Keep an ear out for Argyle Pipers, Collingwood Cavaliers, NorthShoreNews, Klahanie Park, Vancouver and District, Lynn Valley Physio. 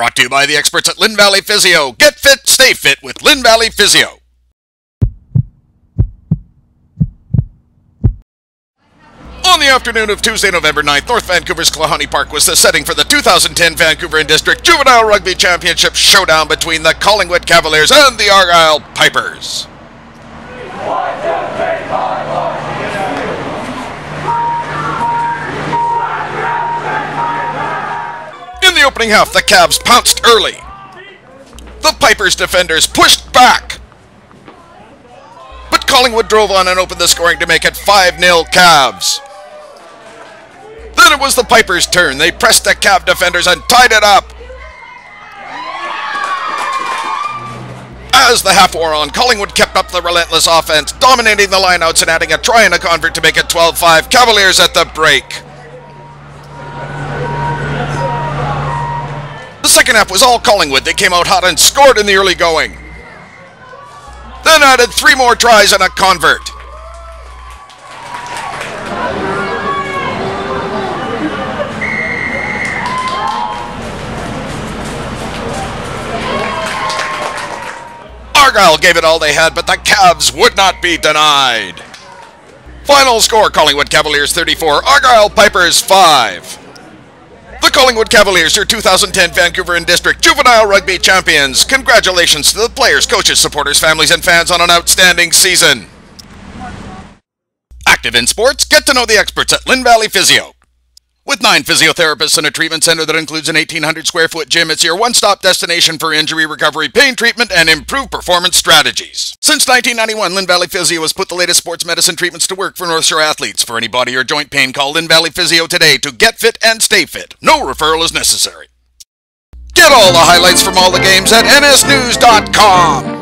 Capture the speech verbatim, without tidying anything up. Brought to you by the experts at Lynn Valley Physio. Get fit, stay fit with Lynn Valley Physio. On the afternoon of Tuesday, November ninth, North Vancouver's Klahanie Park was the setting for the two thousand ten Vancouver and District Juvenile Rugby Championship showdown between the Collingwood Cavaliers and the Argyle Pipers. One, two, three, five, one. In the opening half, the Cavs pounced early. The Pipers defenders pushed back, but Collingwood drove on and opened the scoring to make it five nil Cavs. Then it was the Pipers' turn. They pressed the Cav defenders and tied it up. As the half wore on, Collingwood kept up the relentless offense, dominating the lineouts and adding a try and a convert to make it twelve five. Cavaliers at the break. The second half was all Collingwood. They came out hot and scored in the early going. Then added three more tries and a convert. Argyle gave it all they had, but the Cavs would not be denied. Final score, Collingwood Cavaliers thirty-four, Argyle Pipers five. The Collingwood Cavaliers are two thousand ten Vancouver and District Juvenile Rugby Champions. Congratulations to the players, coaches, supporters, families, and fans on an outstanding season. Active in sports, get to know the experts at Lynn Valley Physio. With nine physiotherapists and a treatment center that includes an eighteen hundred square foot gym, it's your one-stop destination for injury recovery, pain treatment, and improved performance strategies. Since nineteen ninety-one, Lynn Valley Physio has put the latest sports medicine treatments to work for North Shore athletes. For any body or joint pain, call Lynn Valley Physio today to get fit and stay fit. No referral is necessary. Get all the highlights from all the games at N S news dot com.